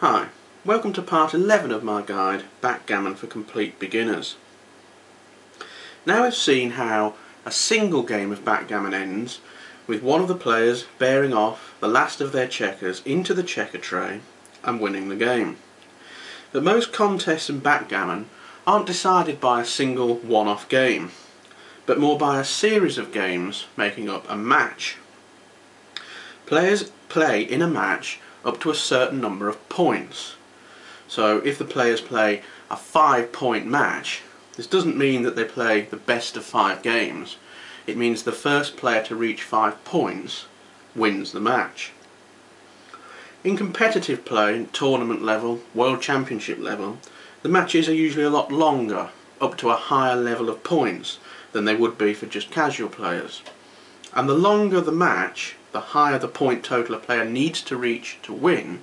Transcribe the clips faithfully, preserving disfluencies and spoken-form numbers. Hi, welcome to part eleven of my guide, Backgammon for Complete Beginners. Now we've seen how a single game of backgammon ends with one of the players bearing off the last of their checkers into the checker tray and winning the game. But most contests in backgammon aren't decided by a single one-off game, but more by a series of games making up a match. Players play in a match up to a certain number of points. So if the players play a five point match, this doesn't mean that they play the best of five games. It means the first player to reach five points wins the match. In competitive play, tournament level, world championship level, the matches are usually a lot longer, up to a higher level of points than they would be for just casual players. And the longer the match, the higher the point total a player needs to reach to win,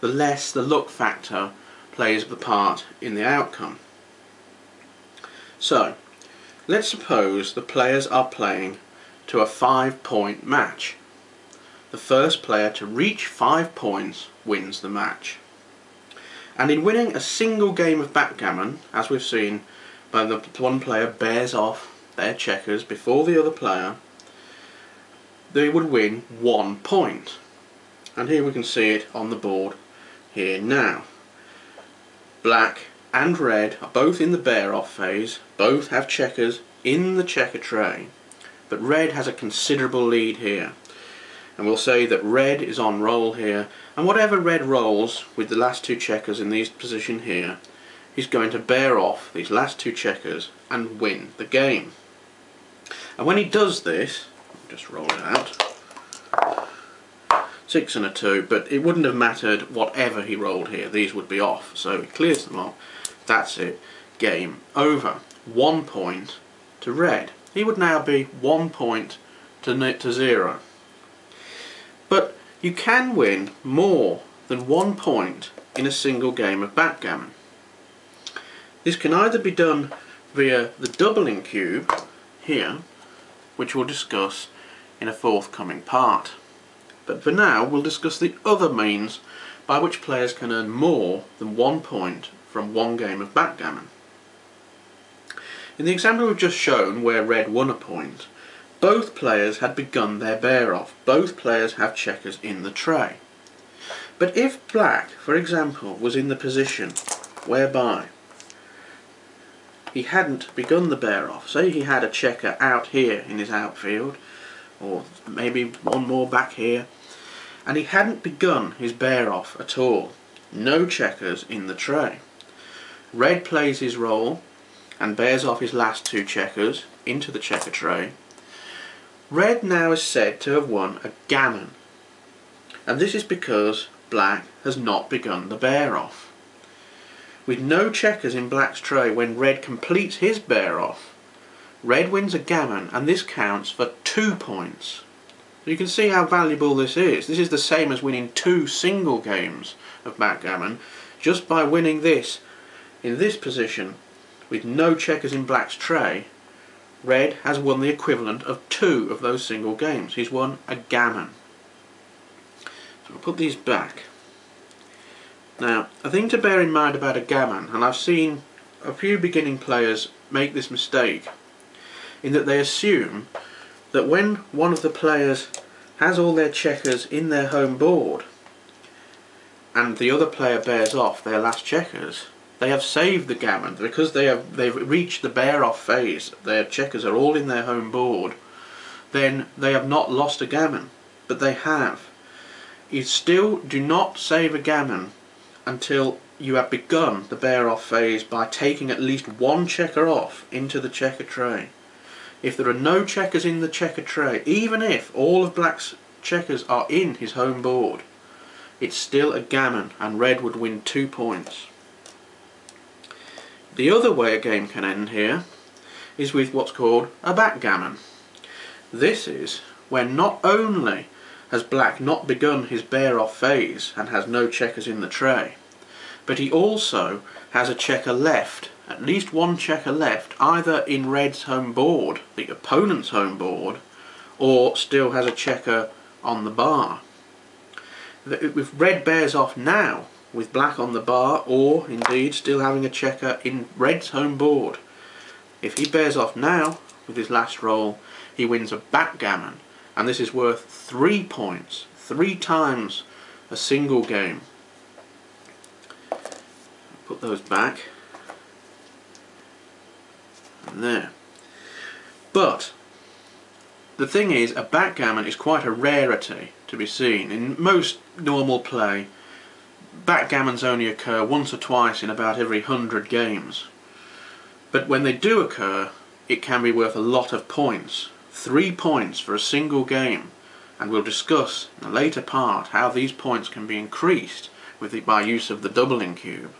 the less the luck factor plays the part in the outcome. So, let's suppose the players are playing to a five point match. The first player to reach five points wins the match. And in winning a single game of backgammon, as we've seen, when the one player bears off their checkers before the other player, they would win one point. And here we can see it on the board here now. Black and red are both in the bear-off phase, both have checkers in the checker tray, but red has a considerable lead here. And we'll say that red is on roll here, and whatever red rolls with the last two checkers in this position here, he's going to bear off these last two checkers and win the game. And when he does this, just roll it out. Six and a two, but it wouldn't have mattered whatever he rolled here. These would be off, so he clears them off. That's it. Game over. One point to red. He would now be one point to, to zero. But you can win more than one point in a single game of backgammon. This can either be done via the doubling cube here, which we'll discuss in a forthcoming part. But for now, we'll discuss the other means by which players can earn more than one point from one game of backgammon. In the example we've just shown, where red won a point, both players had begun their bear-off. Both players have checkers in the tray. But if black, for example, was in the position whereby he hadn't begun the bear-off, say he had a checker out here in his outfield, or maybe one more back here, and he hadn't begun his bear-off at all. No checkers in the tray. Red plays his roll and bears off his last two checkers into the checker tray. Red now is said to have won a gammon, and this is because black has not begun the bear-off. With no checkers in black's tray when red completes his bear-off, red wins a gammon, and this counts for two points. So you can see how valuable this is. This is the same as winning two single games of backgammon. Just by winning this, in this position, with no checkers in black's tray, red has won the equivalent of two of those single games. He's won a gammon. So I'll put these back. Now, a thing to bear in mind about a gammon, and I've seen a few beginning players make this mistake, in that they assume that when one of the players has all their checkers in their home board and the other player bears off their last checkers, they have saved the gammon because they have they've reached the bear-off phase. Their checkers are all in their home board. Then they have not lost a gammon, but they have. You still do not save a gammon until you have begun the bear-off phase by taking at least one checker off into the checker tray. If there are no checkers in the checker tray, even if all of black's checkers are in his home board, it's still a gammon, and red would win two points. The other way a game can end here is with what's called a backgammon. This is when not only has black not begun his bear-off phase and has no checkers in the tray, but he also has a checker left, at least one checker left, either in red's home board, the opponent's home board, or still has a checker on the bar. If red bears off now, with black on the bar, or indeed still having a checker in red's home board. If he bears off now with his last roll, he wins a backgammon, and this is worth three points, three times a single game. Put those back. And there. But the thing is, a backgammon is quite a rarity to be seen. In most normal play, backgammons only occur once or twice in about every hundred games. But when they do occur, it can be worth a lot of points. Three points for a single game. And we'll discuss in a later part how these points can be increased with the, by use of the doubling cube.